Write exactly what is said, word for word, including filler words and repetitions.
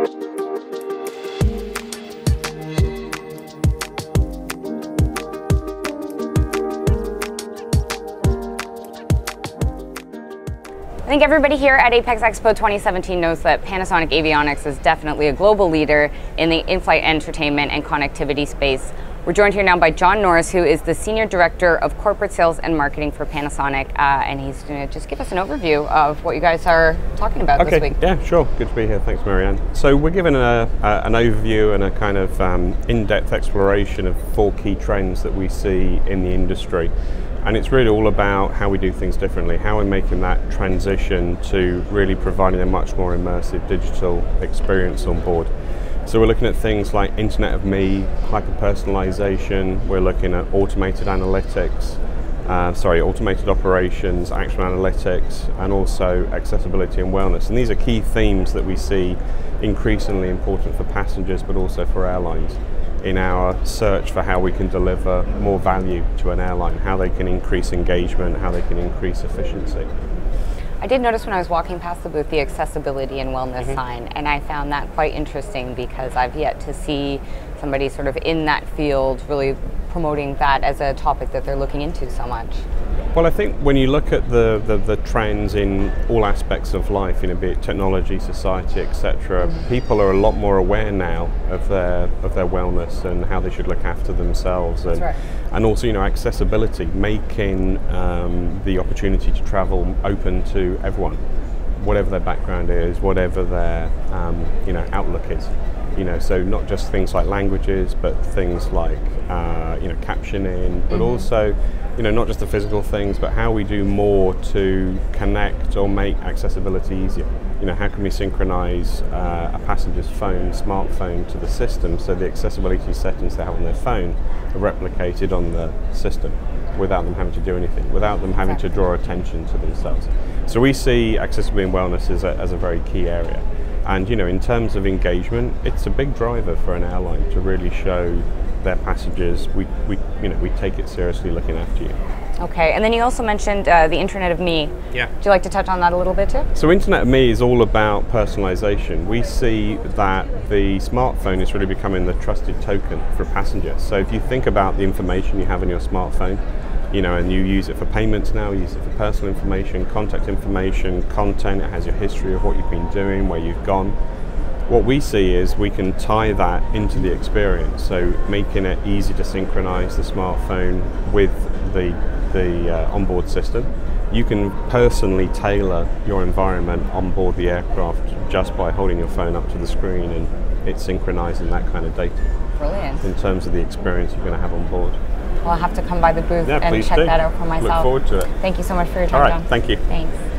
I think everybody here at Apex Expo twenty seventeen knows that Panasonic Avionics is definitely a global leader in the in-flight entertainment and connectivity space. We're joined here now by John Norris, who is the Senior Director of Corporate Sales and Marketing for Panasonic, uh, and he's going to just give us an overview of what you guys are talking about okay. this week. Yeah, sure. Good to be here. Thanks, Marianne. So we're giving a, a, an overview and a kind of um, in-depth exploration of four key trends that we see in the industry. And it's really all about how we do things differently, how we're making that transition to really providing a much more immersive digital experience on board. So we're looking at things like Internet of Me, hyper-personalization, we're looking at automated analytics, uh, sorry, automated operations, action analytics, and also accessibility and wellness. And these are key themes that we see increasingly important for passengers, but also for airlines, in our search for how we can deliver more value to an airline, how they can increase engagement, how they can increase efficiency. I did notice when I was walking past the booth the accessibility and wellness mm-hmm. sign, and I found that quite interesting because I've yet to see somebody sort of in that field really promoting that as a topic that they're looking into so much. Well, I think when you look at the, the, the trends in all aspects of life, you know, be it technology, society, et cetera, mm-hmm. people are a lot more aware now of their of their wellness and how they should look after themselves, and right. and also, you know, accessibility, making um, the opportunity to travel open to everyone, whatever their background is, whatever their um, you know outlook is. You know, so not just things like languages, but things like uh, you know captioning, but mm-hmm. also, you know, not just the physical things, but how we do more to connect or make accessibility easier. You know, how can we synchronize uh, a passenger's phone, smartphone, to the system so the accessibility settings they have on their phone are replicated on the system without them having to do anything, without them having exactly. to draw attention to themselves. So we see accessibility and wellness as a, as a very key area. And you know, in terms of engagement, it's a big driver for an airline to really show their passengers we, we you know we take it seriously, looking after you. Okay, and then you also mentioned uh, the Internet of Me. Yeah. Do you like to touch on that a little bit too? So Internet of Me is all about personalization. We see that the smartphone is really becoming the trusted token for a passenger. So if you think about the information you have in your smartphone, you know, and you use it for payments now, you use it for personal information, contact information, content, it has your history of what you've been doing, where you've gone. What we see is we can tie that into the experience, so making it easy to synchronize the smartphone with the, the uh, onboard system. You can personally tailor your environment onboard the aircraft just by holding your phone up to the screen, and it's synchronizing that kind of data. Brilliant. In terms of the experience you're going to have on board. Well, I'll have to come by the booth yeah, and check do. that out for myself. Look forward to it. Thank you so much for your time, All right, John. Thank you. Thanks.